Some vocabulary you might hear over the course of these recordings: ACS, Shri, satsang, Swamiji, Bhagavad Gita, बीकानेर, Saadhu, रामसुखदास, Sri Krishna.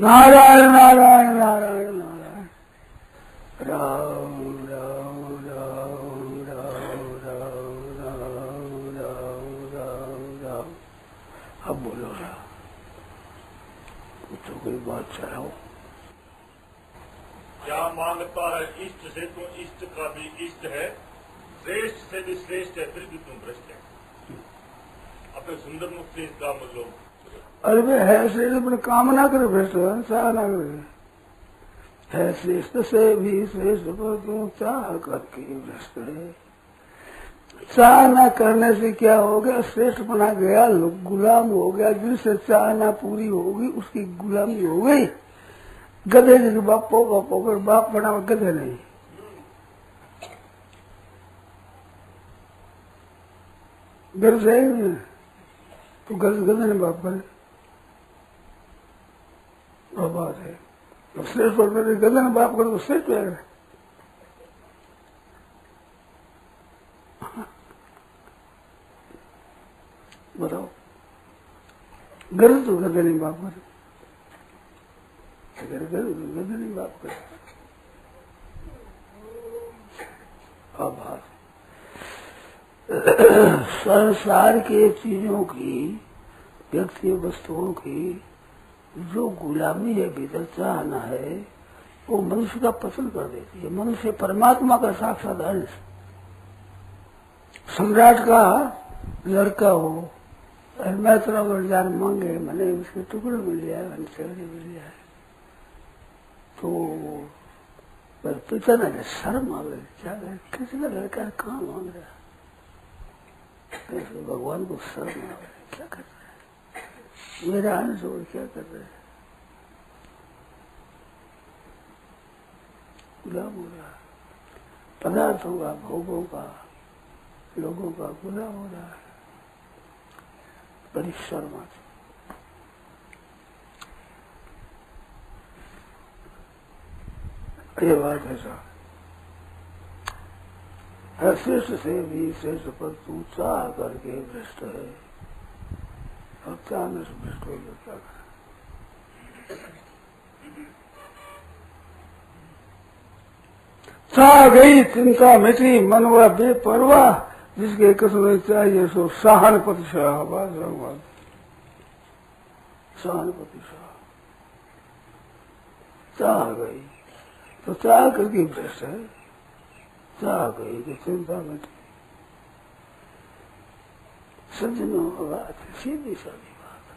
नारायण नारायण नारायण नारायण राम राम राम राम राम राम राम राम राम। अब बोलो राम, तो कोई बात चलाओ। क्या मांगता है इष्ट से तो इष्ट का भी इष्ट है, श्रेष्ठ से भी श्रेष्ठ है, फिर भी तुम भ्रष्ट है। अपने सुंदर मुख से इसका मतलब अरे वे है श्रेष्ठ, अपने काम ना करे, भ्रष्ट चाह ना करे। है श्रेष्ठ से भी श्रेष्ठ पर तुम चाह करके भ्रष्ट है। चाह ना करने से क्या हो गया? श्रेष्ठ बना गया, गुलाम हो गया। जिससे चाह ना पूरी होगी उसकी गुलामी हो गई। गधे जैसे बापो कर बाप बना, गधे नहीं। घर से तो गधे ने बाप बने, बात है। अब श्रेष्ठ पर गधे ने बाप कर तो श्रेष्ठ है। बताओ, गलत तो गधे ने बाप कर, नहीं बात कर। संसार के चीजों की, व्यक्ति वस्तुओं की जो गुलामी है, भीतर चाहना है, वो मनुष्य का पतन कर देती है। मनुष्य परमात्मा का साक्षात अंश, सम्राट का लड़का हो, और मैं थोड़ा वरदान मांगे, मैंने उसके टुकड़े मिल जाए, मैंने चेहरे मिल जाए, तो पिता ने शर्म आ गई। क्या किसी का लड़का कहाँ मांग रहा है? भगवान को शर्म आ गई, क्या कर रहा है मेरा अंश और क्या कर रहा है? गुलाम हो रहा है पदार्थों का, भोगों का, लोगों का गुलाम हो रहा है। बड़ी शर्म आती। ये बात है साहब, श्रेष्ठ से भी श्रेष्ठ पर तू चाह करके भ्रष्ट है। और चाह में से भ्रष्ट हो गया, क्या करें? चाह गई चिंता मिटी, मनवा बेपरवाह, जिसके कसम चाहिए सो सहानुपति शाह। भगवान सहानुपति शाह, चाह गई तो चाह करके भ्रष्ट है। चाह गई तो चिंता मिटी। सज्जनों की बात है, सीधी साधी बात है।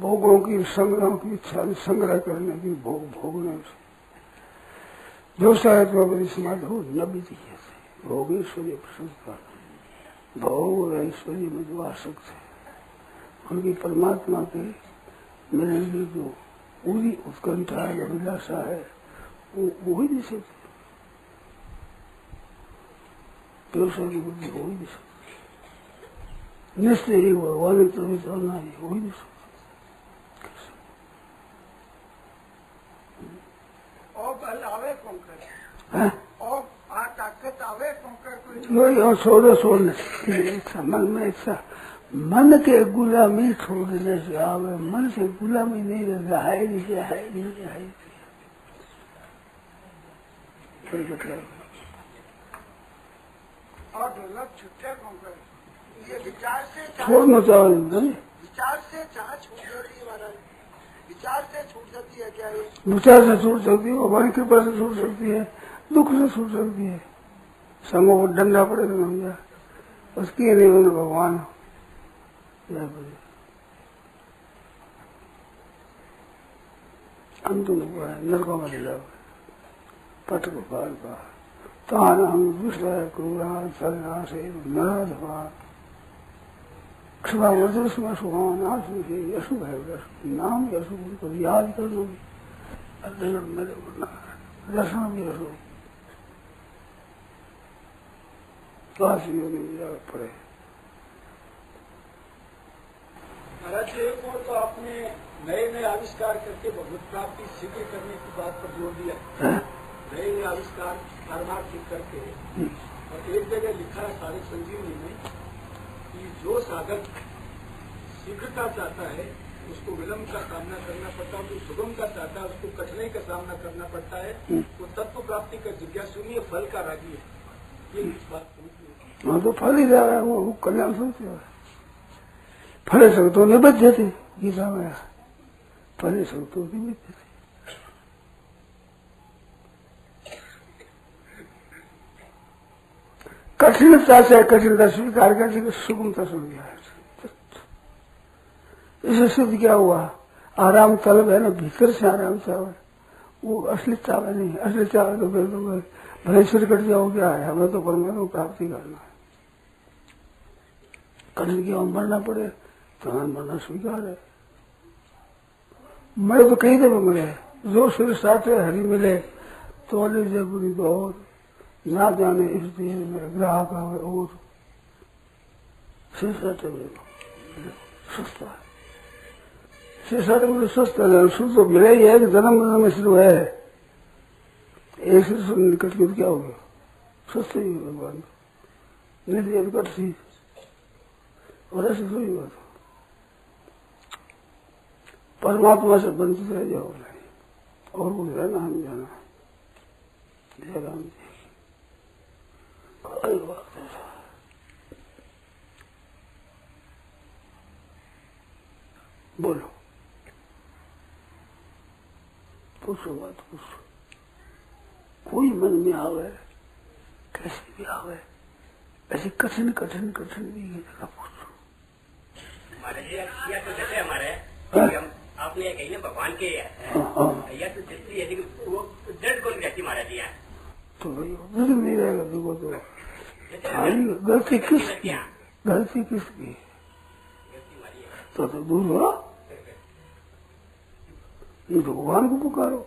भोगों की, संग्रह की इच्छा, संग्रह करने की, भोग भोगने से जो सहत्वी समाज हो न बीती है। भोग ऐश्वर्य प्रसंस्कार, भोग और ऐश्वर्य में जो आसक्त है, उनकी परमात्मा के मेरे लिए जो पूरी उत्कंठा है, अभिलाषा है, वो ही नहीं सकती। व्यवसाय की बुद्धि हो ही नहीं सकती। निश्चय भगवान की चलना है, हो ही नहीं सकती। छोड़ो, छोड़ने मन में इच्छा, मन के गुलामी छोड़ने से आवे। मन से गुलामी नहीं रहता है, नीचे है, नीचे है। और ढोलक छुट्टे कौन करे? ये विचार से छोड़ना चाहिए। विचार से चाह छूट जाती है, विचार से छूट जाती है। क्या विचार से छूट सकती है? भगवान की कृपा से छूट सकती है, दुख से छूट सकती है। समो को डंडा पड़े तो समझा उसकी नहीं, बोले भगवान हम तुम नरकों में ले जाओ, पट को पार पार तान हम दूसरा क्रूरा चलना से नाराज हुआ क्षमा वज्रस्म सुहान आशु से यशु है नाम यशु को याद कर लो। अगर मेरे दर्शन भी यशु पड़े। महाराज, एक और तो आपने नए नए आविष्कार करके भगवत प्राप्ति सीधे करने की बात पर जोर दिया है। नए नए आविष्कार परमार्थ करके और एक जगह लिखा है सारे संजीवनी में कि जो साधक शीघ्रता चाहता है उसको विलम्ब का सामना करना पड़ता है, जो सुगम का चाहता है उसको कठिनाई का सामना करना पड़ता है, वो तत्व प्राप्ति का जिज्ञासु नहीं फल का रागी है। ये इस बात समझ तो फल ही जा रहा है, वो कल्याण सोचते हुए फले सकते निबद्ध जाते गीता में फले सकते निबद्ध जाते। कठिनता से कठिनता स्वीकार करके सुगमता सुन गया। इसे सिद्ध क्या हुआ? आराम तलब है ना, भीतर से आराम चावे, वो असली चावे नहीं। असली चावे तो फिर तुम भले सिर कट जाओ, क्या है, हमें तो परमात्मा प्राप्ति करना है। कठिन की हम मरना पड़े तो हमें मरना स्वीकार है। मरे तो कई दफे मरे, जो सिर साटे हरी मिले तो जय बुरी तो और ना जाने, इसलिए मेरा ग्राहक आवे और सिर साटे मिले सस्ता है। सिर साटे मिले सस्ता है, सुर तो मिले ही है कि जन्म मरण में सिर्फ है। एक सिर सुन निकट के क्या हो गया, सस्ता ही भगवान नहीं कट सी। और ऐसी कोई बात परमात्मा से वंचित रह जाओ नहीं, और कुछ रहना हम जाना है। जय राम जी। कोई बात नहीं, बोलो, पूछो बात पूछो, कोई मन में आवे कैसे भी आवे, ऐसी कठिन कठिन कठिन भी जगह पूछो। या तो जैसे हमारे आपने ये कही ना भगवान के, या तो जैसे यदि वो दर्द कौन व्यक्ति मारा दिया तो दर्द नहीं रहेगा। देखो तो गलती किसकी, गलती किसकी तो दूर हो, ये तो भगवान को पुकारो।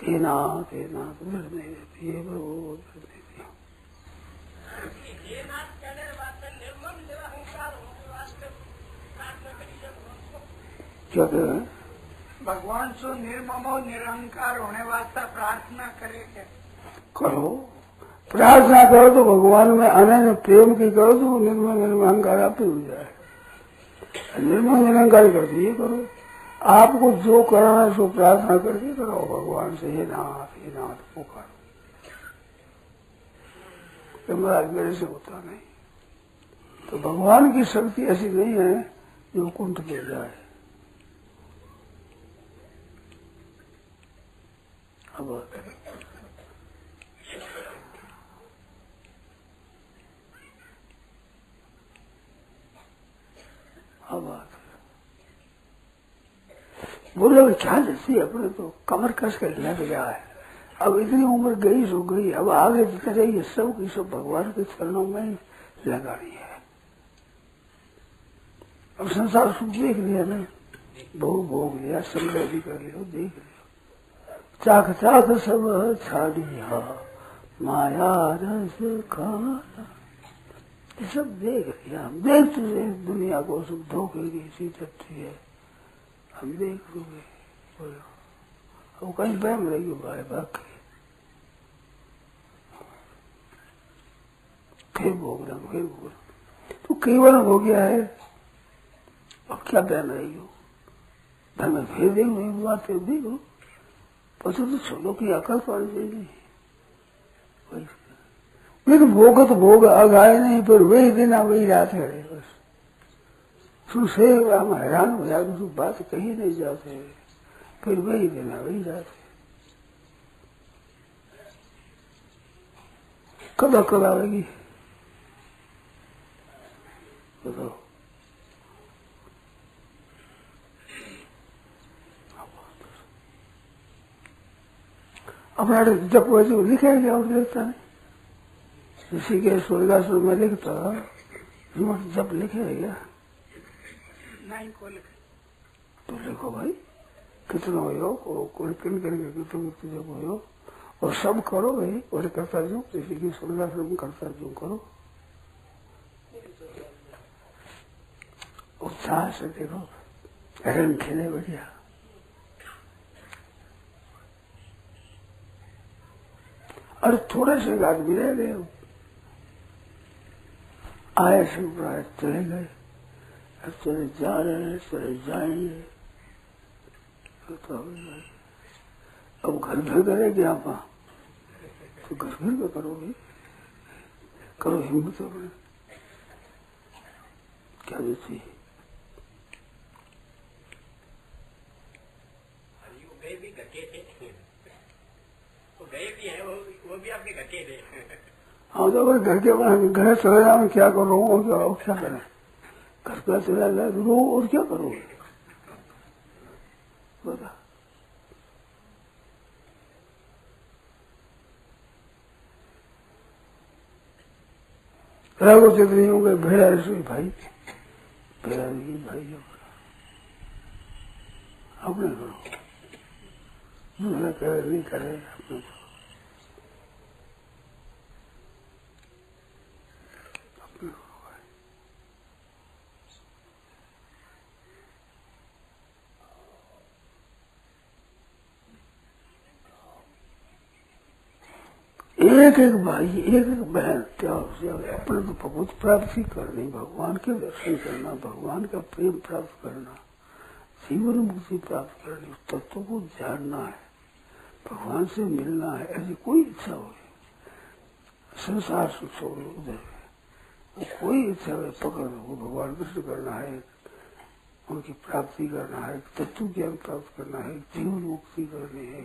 कहना कहना तो दर्द नहीं रहती है, वो दर्द नहीं क्या कह रहे हैं? भगवान से निर्मम और निरहंकार होने वास्ता प्रार्थना करेंगे। करो, प्रार्थना करो तो भगवान में आने में प्रेम की करो तो निर्मम निरहंकार आप ही हो जाए। निर्मम निरहंकार कर दिए करो, आपको जो करना है सो प्रार्थना करके करो भगवान से। हे नाथ पुकारो, तो महाराज मेरे से होता नहीं। तो भगवान की शक्ति ऐसी नहीं है जो कुंठ के जाए। अब बोलो क्या जैसी अपने तो कमर कस कर लिया गया है। अब इतनी उम्र गई सो गई, अब आगे जितना चाहिए सब की सब भगवान के चरणों में लगा रही है। अब संसार सुख देख लिया ना, भोग भोग लिया, संग्रह भी कर लिया, देख लिया, चाख चाख सब छाड़िया माया रस खाना, ये सब देख लिया। हम देखते हैं दुनिया को, सब धोखेगी इसी तथ्य है, हम देख लूंगे। बोलो, वो कहीं बहम रही हो भाई, बाकी फिर भोगना, फिर भोगना तो केवल हो गया है। अब क्या बहम रही हो भाई, मैं फिर देखूंगी बात, फिर देखू उसे तो छोड़ो की अकल पड़ जाएगी। लेकिन भोग तो भोग आगाए नहीं, पर वही दिन वही रात है बस। सुसे हम हैरान हो जाते, तो बात कहीं नहीं जाते, फिर वही दिन वही रात है। कब अकल आएगी बताओ? अपना जब वैसे लिखा गया और देखता नहीं, इसी के स्वर्गासुर में लिखता जब लिखे गया तो लिखो भाई कितना हो, किन कितने हो, और सब करो भाई, और करता जो इसी के स्वर्गासुर में करता जो करो, उत्साह से देखो। रंग खेले बढ़िया। और थोड़े से आदमी रह गए, आए संप्रदाय चले गए, अब चले जा रहे हैं, चले जाएंगे। अब घर घर करेंगे आप, तो घर घर में करोगे, करो हिम्मत अपने क्या देती है। गए भी वो भी आपके घर के हाँ, तो अगर घर के घर चले जाओ, क्या करो और क्या करें, घर का चला जाए रो और क्या करोगे बता। राघो चतरी हो गए, भेड़ा रसोई भाई, भेड़ा रही भाई अपने करो, दूसरा करे नहीं करे अपने अपने। एक एक भाई एक एक बहन त्याग से अपने को बहुत प्राप्ति करनी, भगवान के दर्शन करना, भगवान का प्रेम प्राप्त करना, जीवन मुक्ति प्राप्त करनी, उस तत्व को जानना है, भगवान से मिलना है। ऐसी कोई इच्छा हो, संसार से छोड़ उधर वो कोई इच्छा हो पकड़ वो भगवान कृष्ण करना है, उनकी प्राप्ति करना है, तत्व ज्ञान प्राप्त करना है, जीवन मुक्ति करनी है।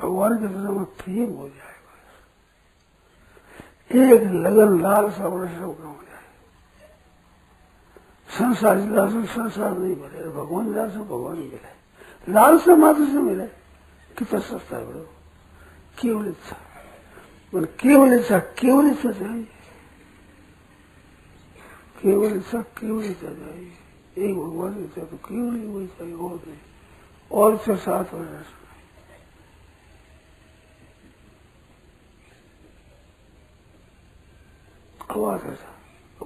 भगवान के तरफ में प्रेम हो जाएगा, एक लगन लाल सावर से संसार से संसार नहीं मिले, भगवान लाल से भगवान मिले, लाल से मात्र से मिले। कितना सस्ता है बड़ो, केवल इच्छा, मन केवल इच्छा, केवल इच्छा चाहिए, केवल इच्छा, केवल इच्छा चाहिए, एक भगवान की इच्छा तो केवल ही वही चाहिए, और नहीं और से साथ हो जाए। आवाज ऐसा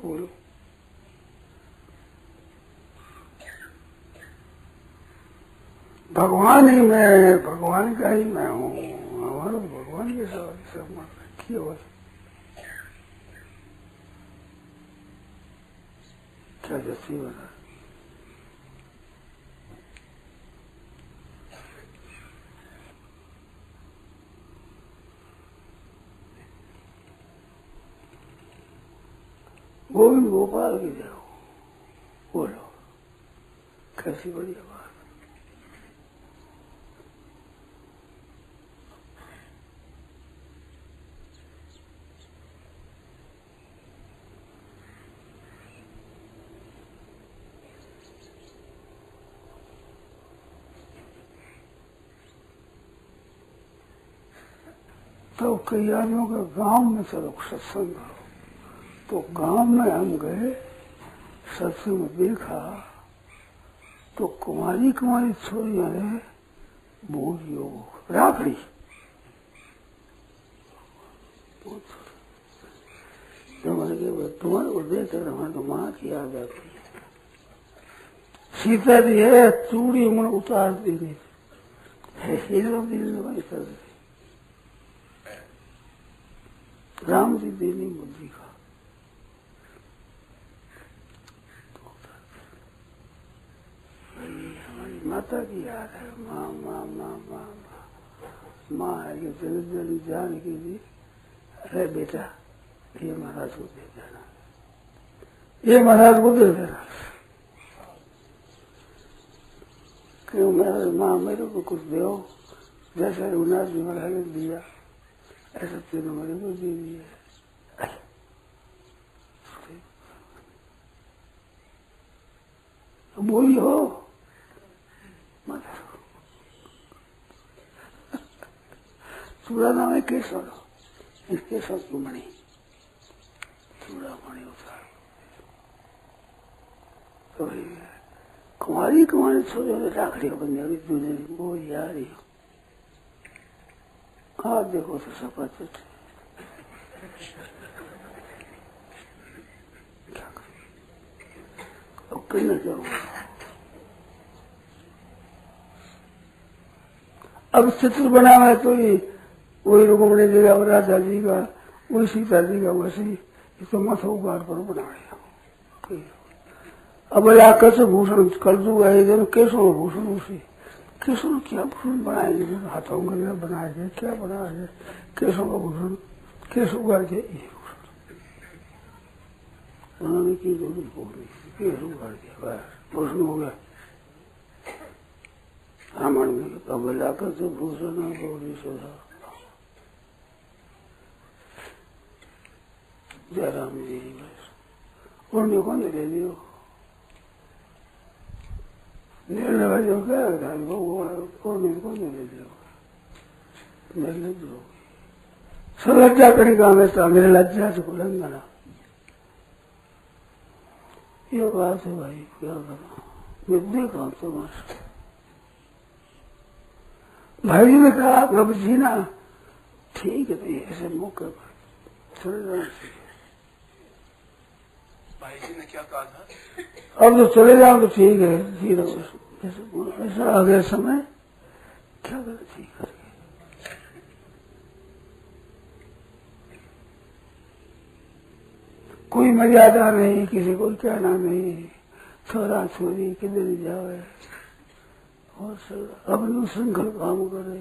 बोलो, भगवान ही मैं, भगवान का ही मैं हूँ, हमारा भगवान के सब मत रखिए। और क्या जैसी बता वो भी गोपाल की जय हो बोलो, कैसी बड़ी आवाज। तो कई आदमियों के गांव में चलो सत्संग, तो गांव में हम गए, सत्संग में देखा तो कुमारी कुमारी छोरियां ने बोल योग राखड़ी, तुम्हारे को देख रहा तो माँ की याद आती है, सीता जी है चूड़ी उम्र उतार देनी है, राम जी देनी बुद्धि का। हमारी माता की याद है, माँ माँ माँ माँ माँ आगे जल्दी जल्दी जान के लिए, अरे बेटा ये महाराज को दे देना, ये महाराज को दे देना, क्यों महाराज माँ मेरे को कुछ दो, जैसे रघुनाथ जी महाराज ने दिया ऐसा तेरे मेरे को दे दिया। बोली हो चूड़ा नाम है केशव, इस केशव की मणि चूड़ा मणि उतार, तो कुमारी कुमारी छोड़े राखड़ी बंदे दूसरे वो जा रही हो, आज देखो तो सपा कहना चाहूंगा। अब चित्र बना है तो ये वही रुक्मणी जी का, राधा जी का, वही सीता जी का, वैसे तो माथा उगार पर बनाया। अब या कस भूषण कर दूंगा, जन केसो भूषण, उसी केसों क्या भूषण बनाएंगे, हाथों गले बनाएंगे, क्या बनाएंगे, केसों का भूषण, केस उगा के ये भूषण बनाने की जरूरत होगी, केस उगा के भूषण हो गया। रामायण में अब या कस भूषण बोली जयराम जी उन्होंने कौन ले लियो निर्णय भाई जो क्या उन्होंने कौन ले लियो निर्लज हो सलज्जा करने का हमेशा निर्लज्जा से उल्लंघना। ये बात है भाई, क्या करो, मैं देखा तुम्हारा भाई जी ने कहा प्रभु जी ना ठीक है, तो ऐसे मौके पर भाई जी ने क्या कहा था, अब तो चले जाओ तो ठीक है, ऐसा आ गया समय, क्या कर ठीक कर। कोई मर्यादा नहीं, किसी को कहना नहीं, छोरा छोरी किधर जावे, और सब अपने संकल्प काम करे,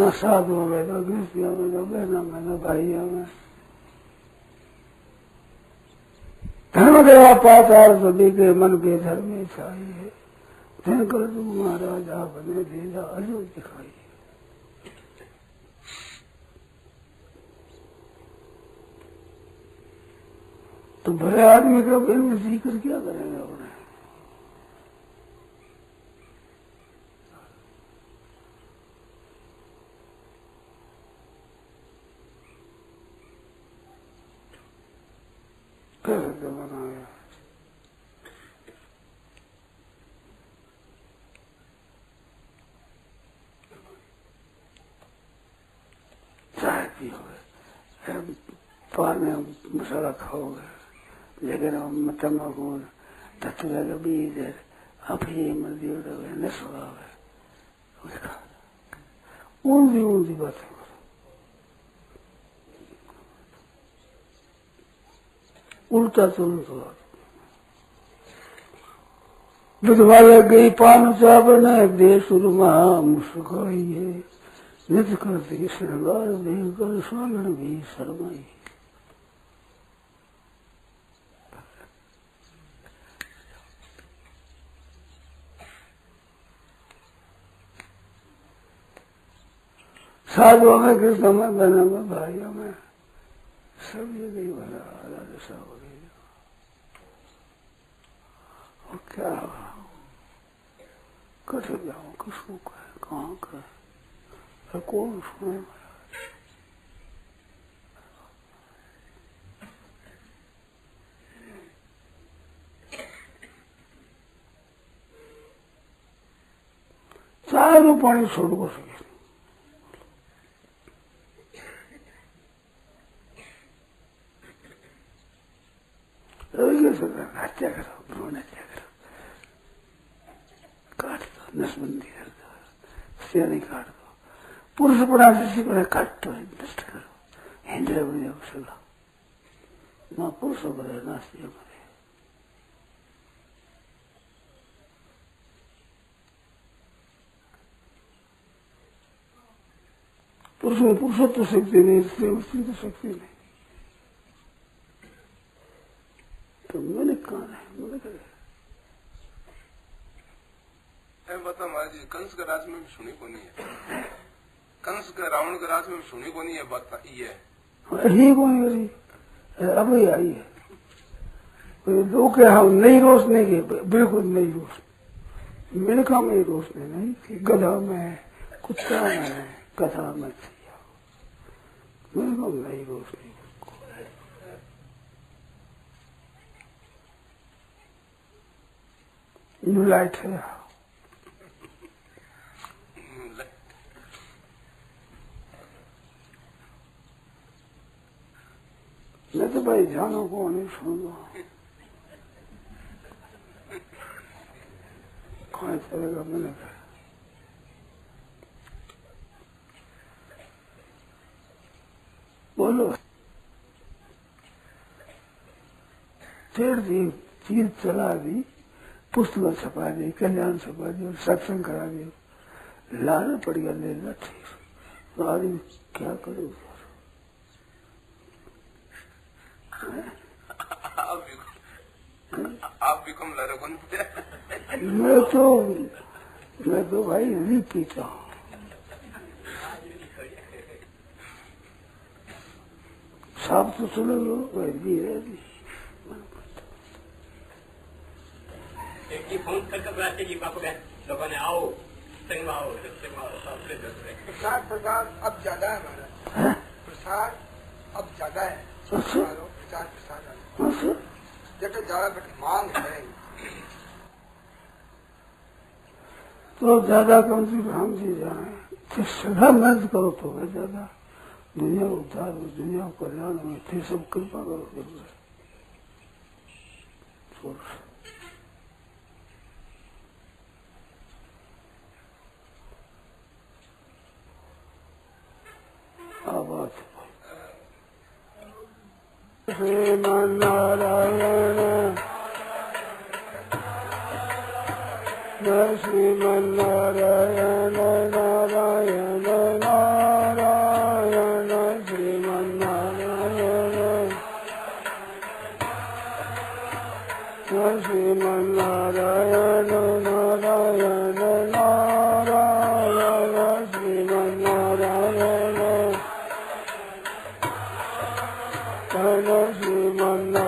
न साधु में न गृहस्थियों में न बहनों में न भाइयों में, धर्म देवा पाचार सभी के मन के धर्म चाहिए, धन कर तुम महाराजा बने भेजा अजू दिखाई। तो भले आदमी का प्रेम सीकर क्या करेंगे अपने, पार में मसाला खाओगे, लेकिन तम्बाकू धतूरा का बीज है, अफीम नशा है, ऊंधी ऊंधी बातें करो, उल्टा तुरंत हो। विधवा लग गई पान चावन देश महामुख है, नित करती श्रृंगार देखकर स्वांगण भी शर्माई। साधुओं में कृष्णों में बहनों में भाइयों में सब जगह भला आधा दशा हो गई। और क्या कट जाओ, किसको कहे, कहाँ कहे, कौन सुने। चारों पानी छोड़ को सके हत्या करो, भ्रूण हत्या करो, काट दो, नसबंदी कर दो, सेने काट दो, पुरुष बना काट दो, नष्ट करो, हिंद्रे बने सला ना पुरुष बने ना स्त्री बने। पुरुष में पुरुष तो शक्ति नहीं, स्त्री स्त्री तो शक्ति नहीं। तो मैंने कहा है, मैंने कहा बता महाराज जी, कंस के राज में भी सुनी को नहीं है, कंस के रावण के राज में भी सुनी को नहीं है बात, ये है अब ही आई है। दो के हम नहीं रोशनी के, बिल्कुल नहीं रोशनी, मिलखा में रोशनी नहीं, गधा में, कुत्ता में, कथा में, बिल्कुल नहीं रोशनी। न्यू लाइट है, नहीं तो भाई जानो को नहीं सुनो, कहाँ चलेगा मैंने कहा। बोलो तीर्थ चला दी, पुस्तक छपा दी, कल्याण छपा दी और सत्संग करा दी, लाना पड़ गया लेना ठीक। तो आदमी क्या करे आप भी कम लारे बनते। मैं तो भाई नहीं पीता हूँ। साहब तो सुनो लो भी है एक ही फोन करके बुलाते कि बापू ने लोगों ने आओ संगमाओ सबसे जरूरी प्रसाद। प्रसाद अब ज्यादा है हमारा प्रसाद, अब ज्यादा है प्रसाद प्रसाद जब ज्यादा मांग है तो ज्यादा कम से कम से जाए। सदा मर्ज करो तो है ज्यादा दुनिया उद्धार हो, दुनिया कल्याण हो, फिर सब कृपा करो जरूर। आवाज श्रीमन नारायण न श्रीमन नारायण नारायण नारायण श्रीमन नारायण नारायण नारायण श्रीमन नारायण श्रीमन नारायण नारायण नारायण श्रीमन नारायण श्रीमन नारायण नारायण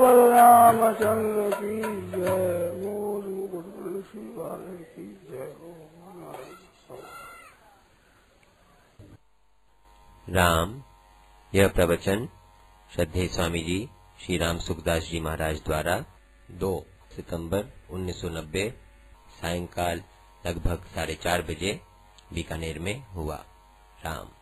बलरामचंद्र की जय हो, गुरु शिवाल की जय हो। राम यह प्रवचन श्रद्धेय स्वामी जी श्री रामसुखदास जी महाराज द्वारा 2 सितंबर 1990 सायंकाल लगभग 4:30 बजे बीकानेर में हुआ। राम।